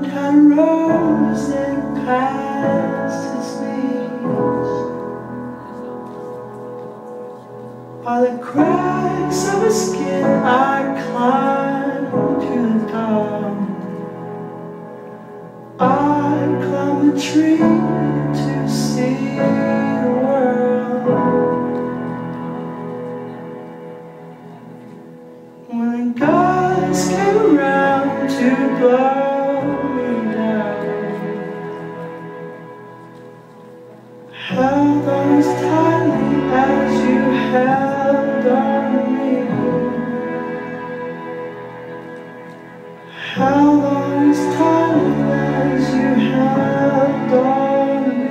mountain rose and passes me. By the cracks of his skin I climb to the top. I climb a tree to see the world. When the gods came around to blow me down, held on as tightly as you held on me. Held on as tightly as you held on me.